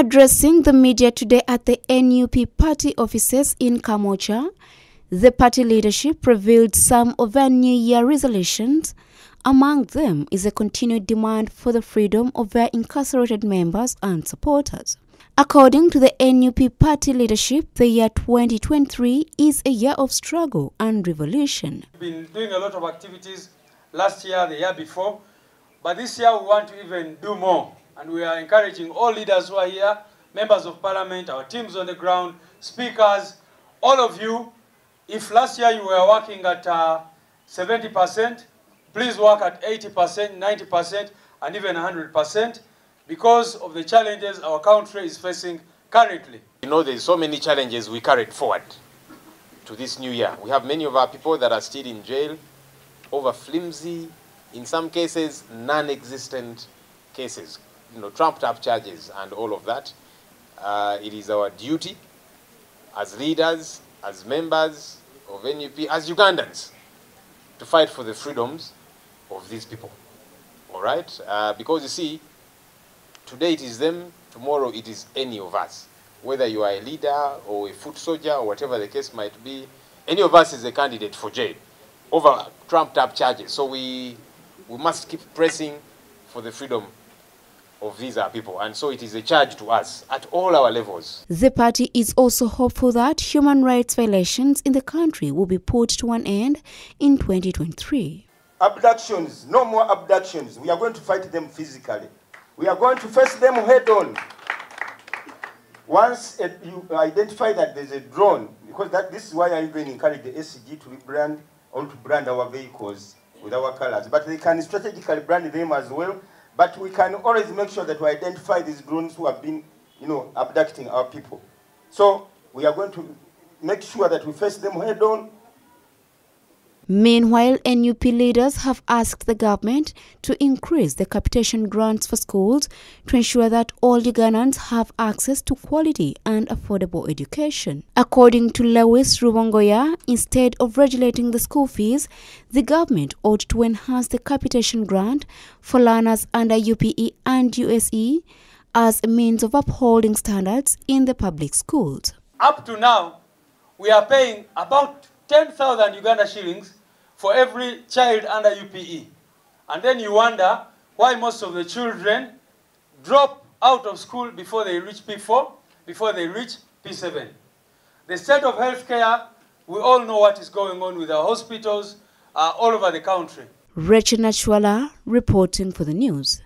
Addressing the media today at the NUP party offices in Kamocha, the party leadership revealed some of their New Year resolutions. Among them is a continued demand for the freedom of their incarcerated members and supporters. According to the NUP party leadership, the year 2023 is a year of struggle and revolution. We've been doing a lot of activities last year, the year before, but this year we want to even do more. And we are encouraging all leaders who are here, members of parliament, our teams on the ground, speakers, all of you. If last year you were working at 70%, please work at 80%, 90%, and even 100% because of the challenges our country is facing currently. You know, there's so many challenges we carried forward to this new year. We have many of our people that are still in jail over flimsy, in some cases, non-existent cases, you know, trumped-up charges and all of that. It is our duty as leaders, as members of NUP, as Ugandans, to fight for the freedoms of these people, all right? Because you see, today it is them, tomorrow it is any of us. Whether you are a leader or a foot soldier or whatever the case might be, any of us is a candidate for jail over trumped-up charges. So we must keep pressing for the freedom of these people, and so it is a charge to us at all our levels. The party is also hopeful that human rights violations in the country will be put to an end in 2023. Abductions, no more abductions. We are going to fight them physically. We are going to face them head on. Once you identify that there's a drone, because this is why I even encourage the SCG to rebrand or to brand our vehicles with our colors, but they can strategically brand them as well. But we can always make sure that we identify these drones who have been, you know, abducting our people. So we are going to make sure that we face them head on. Meanwhile, NUP leaders have asked the government to increase the capitation grants for schools to ensure that all Ugandans have access to quality and affordable education. According to Lewis Rubongoya, instead of regulating the school fees, the government ought to enhance the capitation grant for learners under UPE and USE as a means of upholding standards in the public schools. Up to now, we are paying about 10,000 Uganda shillings for every child under UPE. And then you wonder why most of the children drop out of school before they reach P4, before they reach P7. The state of healthcare, we all know what is going on with our hospitals all over the country. Rechina Chwala reporting for the news.